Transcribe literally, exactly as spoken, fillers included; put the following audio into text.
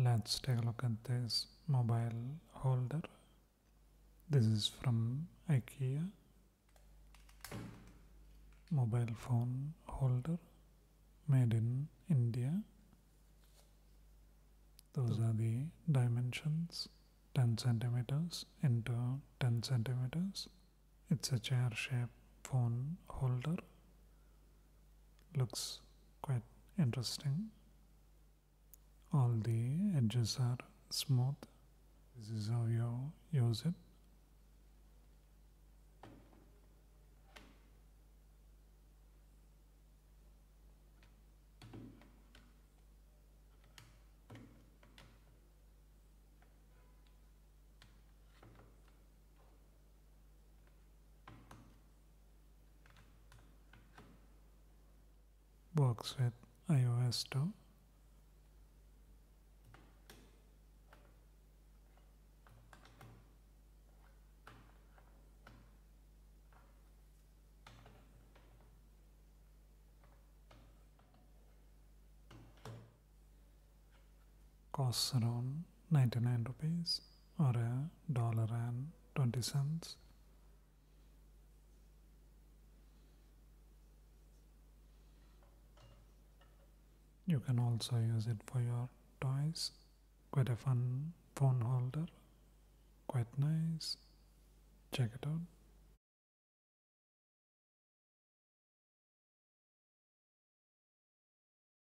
Let's take a look at this mobile holder. This is from IKEA. Mobile phone holder made in India. Those are the dimensions, ten centimeters into ten centimeters. It's a chair shaped phone holder. Looks quite interesting. All the edges are smooth. This is how you use it. Works with iOS too. Costs around ninety-nine rupees or a dollar and twenty cents. You can also use it for your toys. Quite a fun phone holder. Quite nice. Check it out.